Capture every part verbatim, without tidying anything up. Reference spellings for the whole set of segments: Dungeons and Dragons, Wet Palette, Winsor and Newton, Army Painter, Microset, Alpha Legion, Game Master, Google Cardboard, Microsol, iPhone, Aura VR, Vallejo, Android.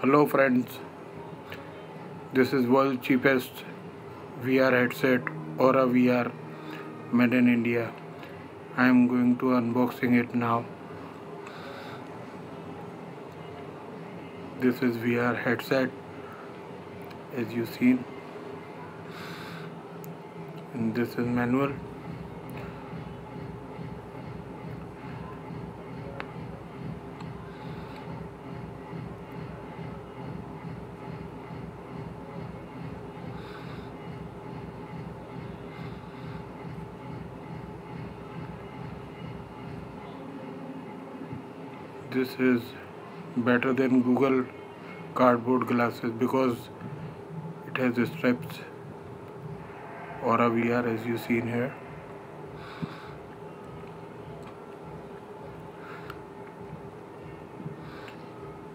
Hello friends, this is world's cheapest V R headset, Aura V R, made in India. I am going to unboxing it now. This is V R headset, as you seen, and this is manual. This is better than Google cardboard glasses because it has straps. Aura V R, as you seen here.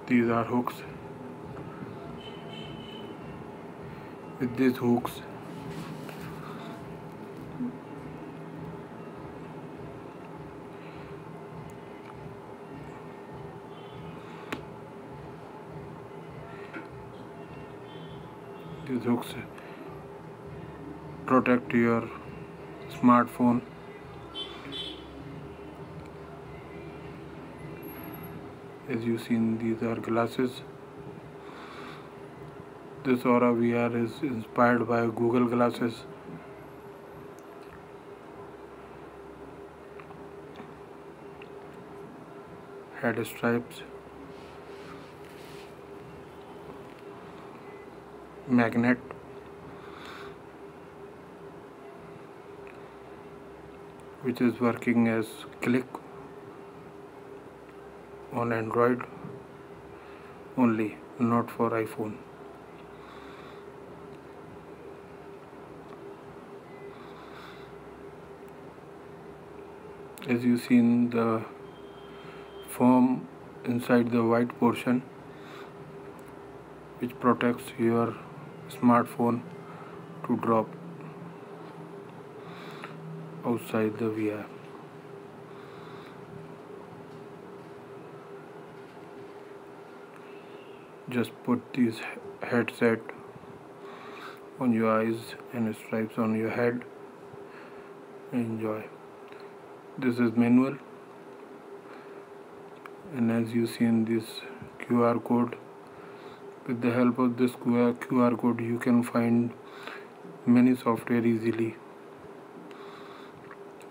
These are hooks. With these hooks, these hooks protect your smartphone. As you seen, these are glasses. This Aura V R is inspired by Google glasses. Head stripes, magnet, which is working as click on Android only, not for iPhone. As you seen, the foam inside the white portion, which protects your smartphone to drop outside the V R. Just put this headset on your eyes and stripes on your head and enjoy. This is manual, and as you see in this Q R code, with the help of this Q R code you can find many software easily,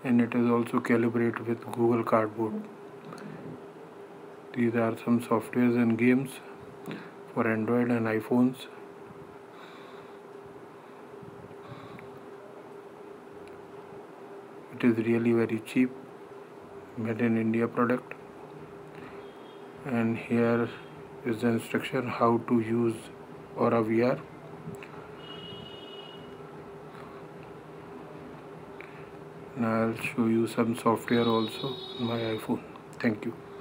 and it is also calibrated with Google Cardboard. These are some softwares and games for Android and iPhones. It is really very cheap, made in India product, and here is the instruction how to use Aura V R. And I'll show you some software also on my iPhone. Thank you.